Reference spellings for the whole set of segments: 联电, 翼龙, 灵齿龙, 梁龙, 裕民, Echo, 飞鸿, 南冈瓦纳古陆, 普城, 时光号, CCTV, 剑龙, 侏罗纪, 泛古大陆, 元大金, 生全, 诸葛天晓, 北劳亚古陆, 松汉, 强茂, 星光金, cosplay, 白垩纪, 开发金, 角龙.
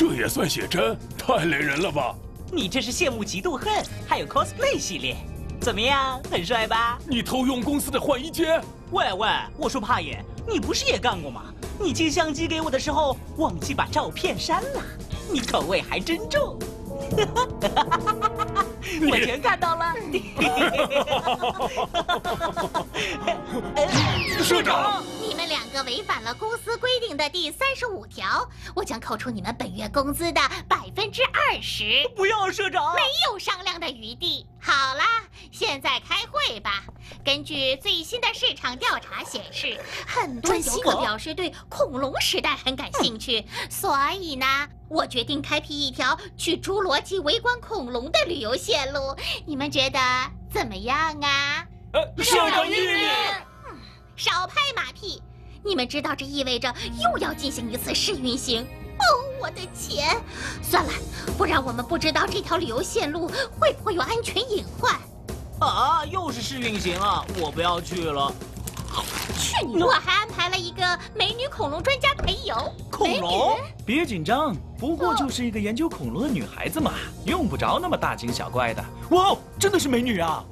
这也算写真？太雷人了吧！你这是羡慕嫉妒恨，还有 cosplay 系列，怎么样？很帅吧？你偷用公司的换衣间？喂喂，我说帕爷，你不是也干过吗？你借相机给我的时候忘记把照片删了，你口味还真重。 我全看到了，社长，你们两个违反了公司规定的第35条，我将扣除你们本月工资的20%。不要，社长，没有商量的余地。好啦，现在开会吧。根据最新的市场调查显示，很多游客表示对恐龙时代很感兴趣，所以呢。 我决定开辟一条去侏罗纪围观恐龙的旅游线路，你们觉得怎么样啊？社长英明，少拍马屁！你们知道这意味着又要进行一次试运行。哦，我的钱！算了，不然我们不知道这条旅游线路会不会有安全隐患。啊，又是试运行啊！我不要去了。 去你！我还安排了一个美女恐龙专家陪游。恐龙？别紧张，不过就是一个研究恐龙的女孩子嘛，用不着那么大惊小怪的。哇，真的是美女啊！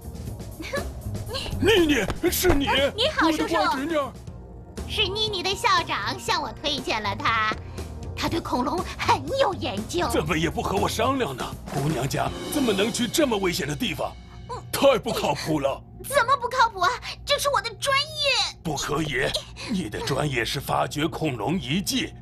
妮妮，是你！你好，叔叔。是妮妮的校长向我推荐了她，她对恐龙很有研究。怎么也不和我商量呢？姑娘家怎么能去这么危险的地方？太不靠谱了。 怎么不靠谱啊！这是我的专业。不可以，你的专业是发掘恐龙遗迹，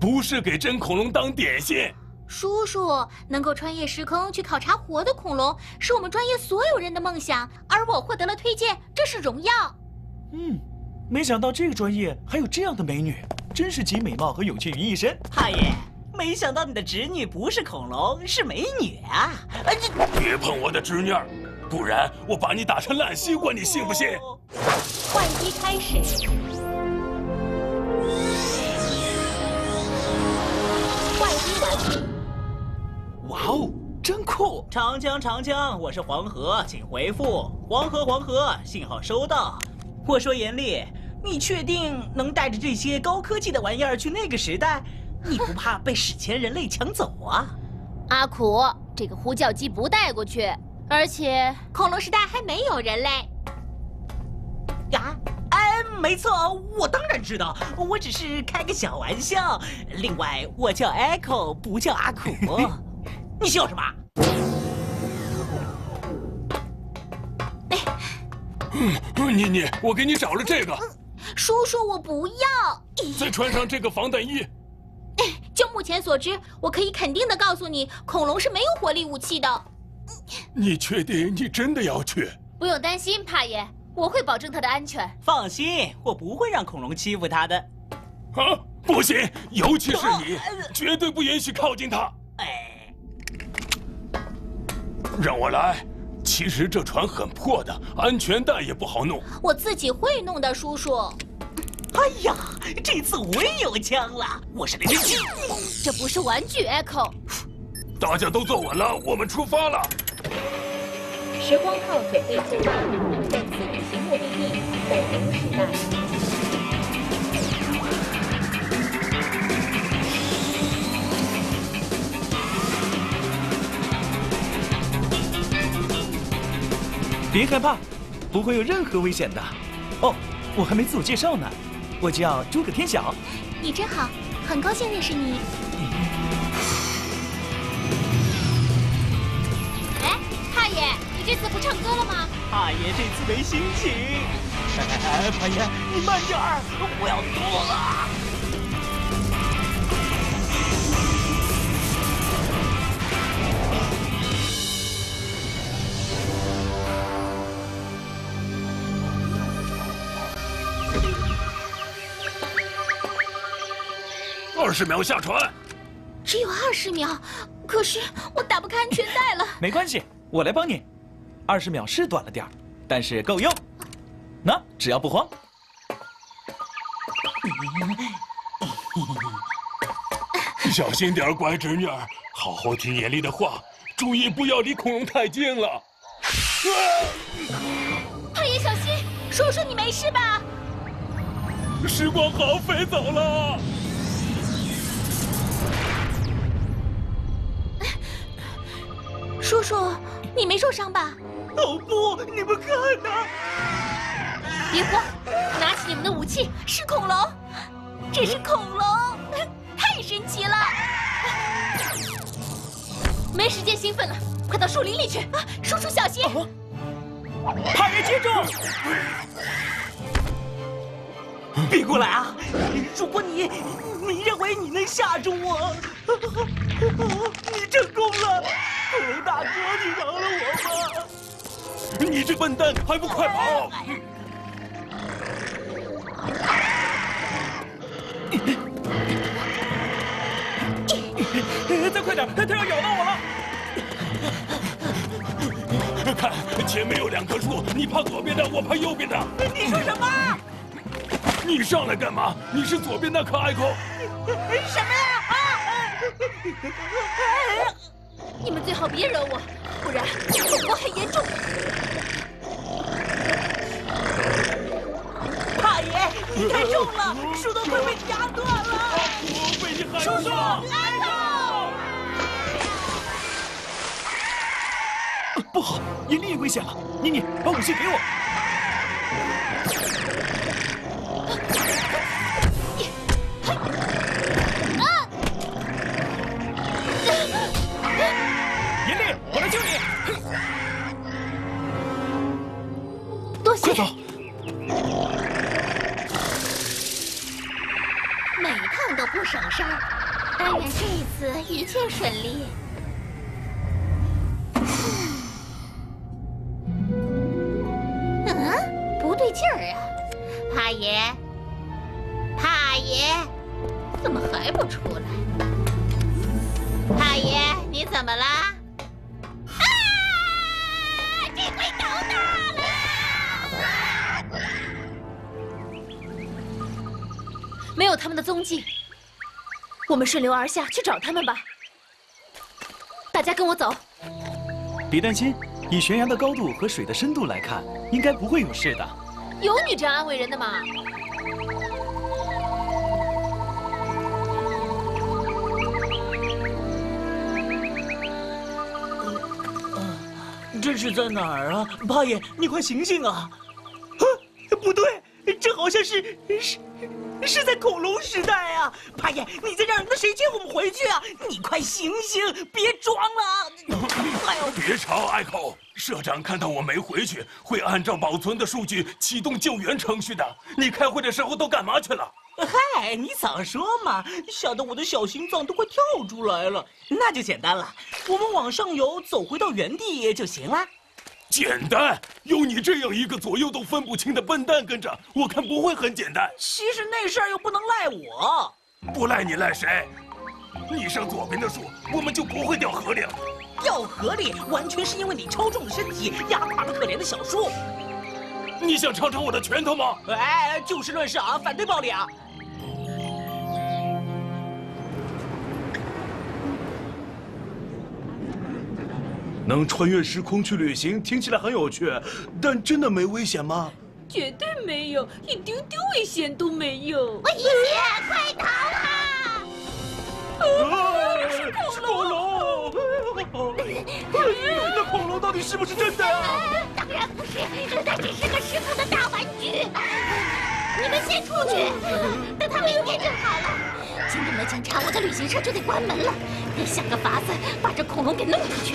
不是给真恐龙当点心。叔叔能够穿越时空去考察活的恐龙，是我们专业所有人的梦想，而我获得了推荐，这是荣耀。嗯，没想到这个专业还有这样的美女，真是集美貌和勇气于一身。大爷，没想到你的侄女不是恐龙，是美女啊！哎，别碰我的侄女。 不然我把你打成烂西瓜，你信不信？换机开始。换机完毕。哇哦，真酷！长江，长江，我是黄河，请回复。黄河，黄河，信号收到。我说严厉，你确定能带着这些高科技的玩意儿去那个时代？你不怕被史前人类抢走啊？阿苦，这个呼叫机不带过去。 而且恐龙时代还没有人类。啊，哎，没错，我当然知道，我只是开个小玩笑。另外，我叫 Echo， 不叫阿苦。你笑什么？你，我给你找了这个。叔叔，我不要。再穿上这个防弹衣。就目前所知，我可以肯定的告诉你，恐龙是没有火力武器的。 你确定你真的要去？不用担心，帕爷，我会保证他的安全。放心，我不会让恐龙欺负他的。啊，不行，尤其是你，绝对不允许靠近他。哎，让我来。其实这船很破的，安全带也不好弄。我自己会弄的，叔叔。哎呀，这次我也有枪了，我是零零七。这不是玩具 ，Echo。 大家都坐稳了，我们出发了。时光号准备出发，本次旅行目的地恐龙时代。别害怕，不会有任何危险的。哦，我还没自我介绍呢，我叫诸葛天晓。你真好，很高兴认识你。 这次不唱歌了吗？大爷这次没心情。大爷，你慢点儿，我要多了。20秒下船。只有20秒，可是我打不开安全带了。没关系，我来帮你。 20秒是短了点儿，但是够用。那只要不慌。小心点儿，乖侄女，好好听严厉的话，注意不要离恐龙太近了。大爷，小心！叔叔，你没事吧？时光好飞走了。叔，你没受伤吧？哦不，你们看呐！别慌，拿起你们的武器，是恐龙，这是恐龙，太神奇了！没时间兴奋了，快到树林里去啊！叔叔小心，怕人接中。 别过来啊！如果你认为你能吓住我，你成功了，恐龙大哥，你饶了我吧！你这笨蛋，还不快跑！再快点，它要咬到我了！看，前面有两棵树，你爬左边的，我爬右边的。你说什么？ 你上来干嘛？你是左边那颗Echo。什么呀？啊！你们最好别惹我，不然后果很严重。大爷，你太重了，树都快被你压断了。我被你害死了。叔叔，Echo！不好，眼睛也危险了。妮妮，把武器给我。 快走！每趟都不省事儿，但愿这一次一切顺利。嗯，不对劲儿啊！帕爷，帕爷，怎么还不出来？帕爷，你怎么了？啊！这回头大了！ 没有他们的踪迹，我们顺流而下去找他们吧。大家跟我走。别担心，以悬崖的高度和水的深度来看，应该不会有事的。有你这样安慰人的吗？这是在哪儿啊？八爷，你快醒醒啊！啊，不对，这好像是在恐龙时代啊！八爷，你在这儿，那谁接我们回去啊？你快醒醒，别装了！哎呦，别吵，艾蔻，社长看到我没回去，会按照保存的数据启动救援程序的。你开会的时候都干嘛去了？嗨，你早说嘛，吓得我的小心脏都快跳出来了。那就简单了，我们往上游，走回到原地就行了。 简单，有你这样一个左右都分不清的笨蛋跟着，我看不会很简单。其实那事儿又不能赖我，不赖你赖谁？你上左边的树，我们就不会掉河里了。掉河里完全是因为你超重的身体压垮了可怜的小树。你想尝尝我的拳头吗？哎，就事论事啊，反对暴力啊！能穿越时空去旅行，听起来很有趣，但真的没危险吗？绝对没有，一丢丢危险都没有。危险，快逃啊！是恐龙！那恐龙到底是不是真的啊？当然不是，它只是个失控的大玩具。你们先出去，等它明天就好了。今天没检查，我的旅行社就得关门了。得想个法子把这恐龙给弄出去。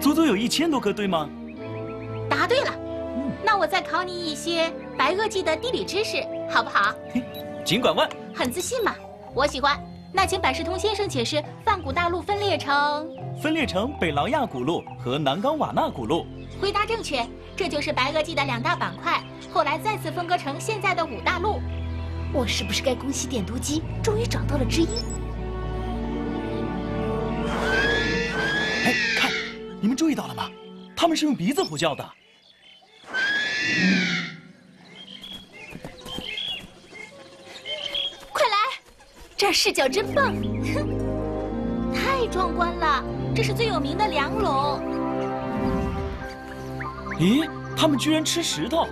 足足有1000多颗，对吗？答对了。那我再考你一些白垩纪的地理知识，好不好？尽管问。很自信嘛，我喜欢。那请百事通先生解释泛古大陆分裂成北劳亚古陆和南冈瓦纳古陆。回答正确，这就是白垩纪的两大板块，后来再次分割成现在的五大陆。我是不是该恭喜点读机终于找到了知音？哎，看，你们注意到了吗？他们是用鼻子呼叫的。 这视角真棒，哼，太壮观了！这是最有名的梁龙。咦，他们居然吃石头！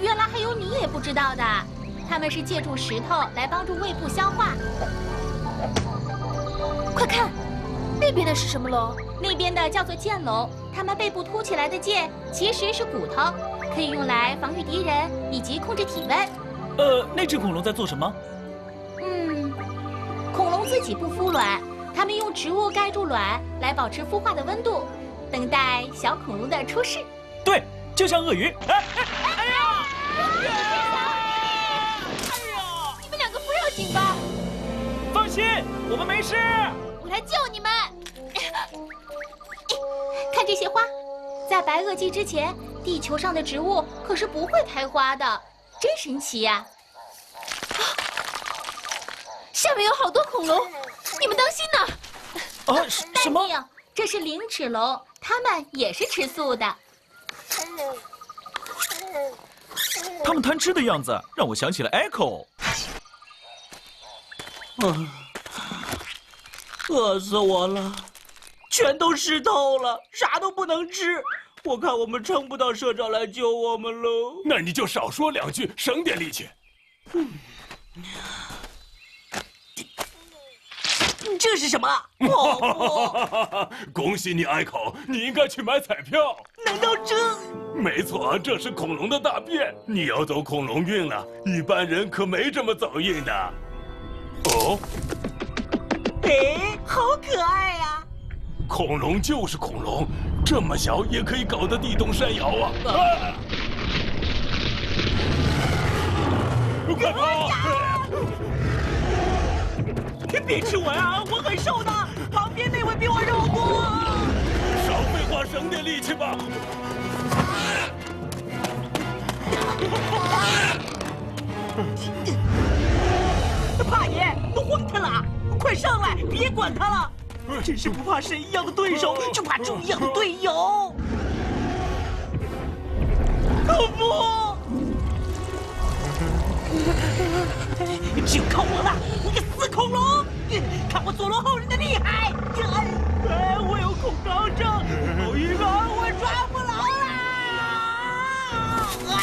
原来还有你也不知道的，他们是借助石头来帮助胃部消化。快看，那边的是什么龙？那边的叫做剑龙，它们背部凸起来的剑其实是骨头，可以用来防御敌人以及控制体温。那只恐龙在做什么？ 恐龙自己不孵卵，它们用植物盖住卵来保持孵化的温度，等待小恐龙的出世。对，就像鳄鱼。哎呀！你们两个不要紧吧？放心，我们没事。我来救你们。看这些花，在白垩纪之前，地球上的植物可是不会开花的，真神奇呀！ 下面有好多恐龙，你们当心呐！啊，什么？这是灵齿龙，它们也是吃素的。它们贪吃的样子让我想起了 Echo。饿死我了，全都湿透了，啥都不能吃。我看我们撑不到社长来救我们喽。那你就少说两句，省点力气。这是什么？哦，恭喜你，艾口，你应该去买彩票。难道这？没错，这是恐龙的大便。你要走恐龙运了，一般人可没这么走运的。哦，哎，好可爱呀！恐龙就是恐龙，这么小也可以搞得地动山摇啊！快跑！ 别吃我呀，我很瘦的，旁边那位比我肉多。少废话，省点力气吧。怕爷，都慌他了，快上来，别管他了。真是不怕神一样的对手，就怕猪一样的队友。可不。 只有靠我了，你个死恐龙！看我佐罗后人的厉害！我有恐高症，好晕啊，我抓不牢啦！哎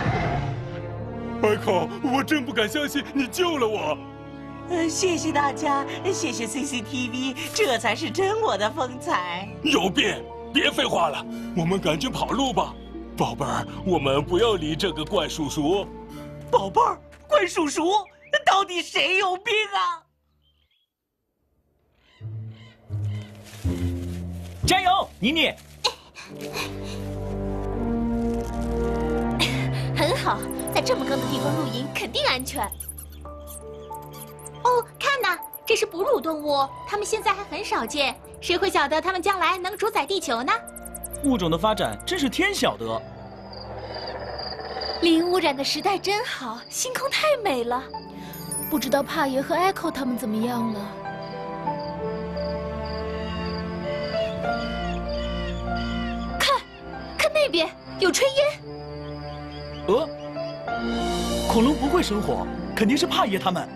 呦！艾可，我真不敢相信你救了我。 谢谢大家，谢谢 CCTV， 这才是真我的风采。有病，别废话了，我们赶紧跑路吧，宝贝儿，我们不要理这个怪叔叔。宝贝儿，怪叔叔，到底谁有病啊？加油，妮妮！很好，在这么高的地方露营肯定安全。 哦，看呐，这是哺乳动物，它们现在还很少见，谁会晓得它们将来能主宰地球呢？物种的发展真是天晓得。零污染的时代真好，星空太美了。不知道帕爷和 Echo 他们怎么样了？看，看那边有炊烟。恐龙不会生火，肯定是帕爷他们。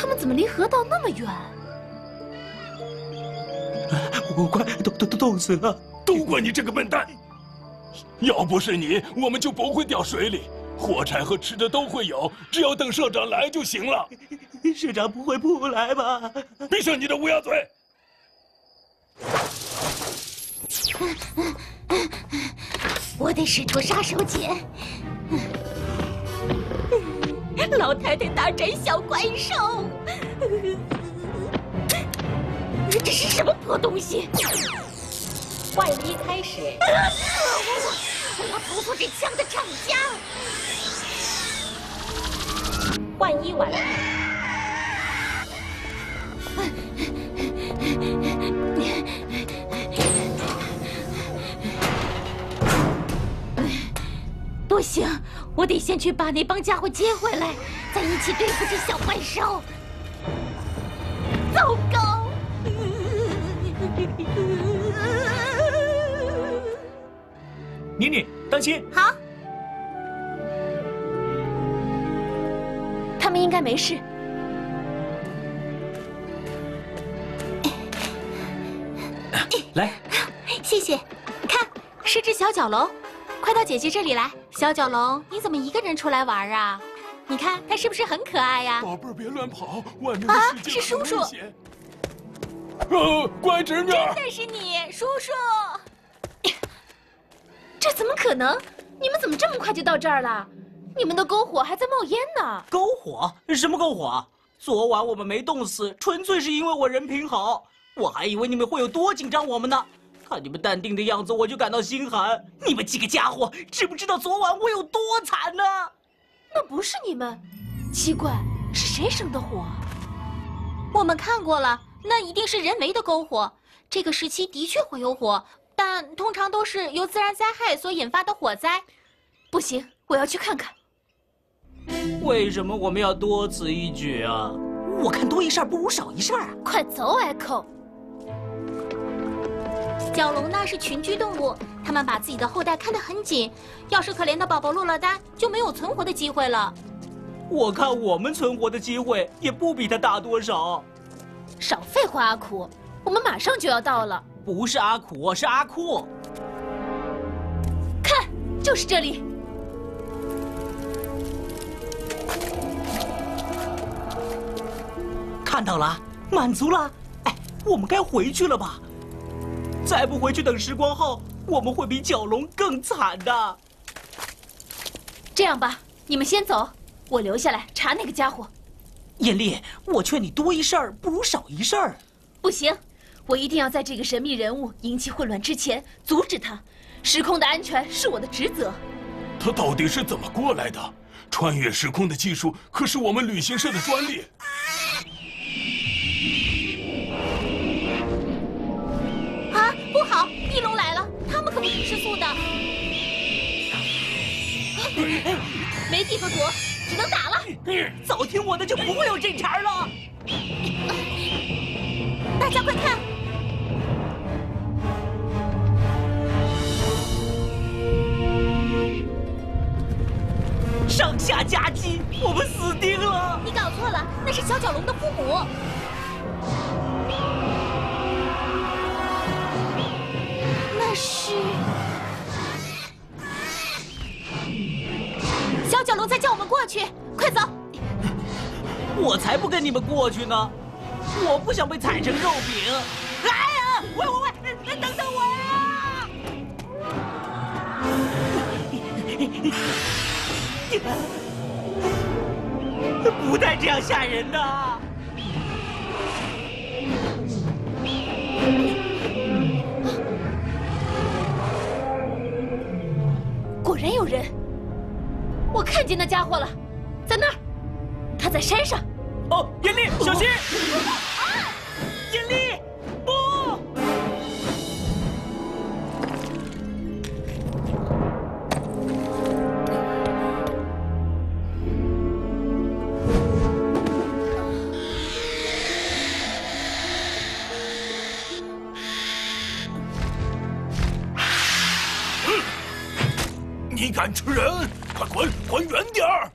他们怎么离河道那么远？我快冻死了！都怪你这个笨蛋！要不是你，我们就不会掉水里。火柴和吃的都会有，只要等社长来就行了。社长不会不来吧？闭上你的乌鸦嘴！我得使出杀手锏。 老太太大展小怪兽，这是什么破东西？话由一开始，我要屠戮这枪的厂家。万一完了，不行，我得先去把那帮家伙接回来，再一起对付这小怪兽。糟糕！ 妮妮，当心！好，他们应该没事。来，谢谢。看，是只小角龙，快到姐姐这里来。小角龙，你怎么一个人出来玩啊？你看它是不是很可爱呀？宝贝儿，别乱跑，外面啊，是叔叔。乖侄女，真的是你，叔叔。 这怎么可能？你们怎么这么快就到这儿了？你们的篝火还在冒烟呢！篝火？什么篝火？昨晚我们没冻死，纯粹是因为我人品好。我还以为你们会有多紧张我们呢，看你们淡定的样子，我就感到心寒。你们几个家伙，知不知道昨晚我有多惨呢？那不是你们，奇怪，是谁生的火？我们看过了，那一定是人为的篝火。这个时期的确会有火。 但通常都是由自然灾害所引发的火灾，不行，我要去看看。为什么我们要多此一举啊？我看多一事不如少一事啊！快走 ，Echo。角龙呢是群居动物，它们把自己的后代看得很紧，要是可怜的宝宝落了单，就没有存活的机会了。我看我们存活的机会也不比它大多少。少废话，阿苦，我们马上就要到了。 不是阿苦，是阿酷。看，就是这里。看到了，满足了。哎，我们该回去了吧？再不回去等时光号，我们会比角龙更惨的。这样吧，你们先走，我留下来查那个家伙。艳丽，我劝你多一事不如少一事。不行。 我一定要在这个神秘人物引起混乱之前阻止他。时空的安全是我的职责。他到底是怎么过来的？穿越时空的技术可是我们旅行社的专利。啊，不好！翼龙来了，他们可不是吃素的。没地方躲，只能打了。早听我的就不会有这茬了。大家快看！ 上下夹击，我们死定了！你搞错了，那是小角龙的父母。那是小角龙在叫我们过去，快走！我才不跟你们过去呢，我不想被踩成肉饼。哎呀，喂，等等我呀！不带这样吓人的！果然有人，我看见那家伙了，在那儿，他在山上。哦，艳丽，小心！啊！艳丽，不！你敢吃人！快滚，还远点儿！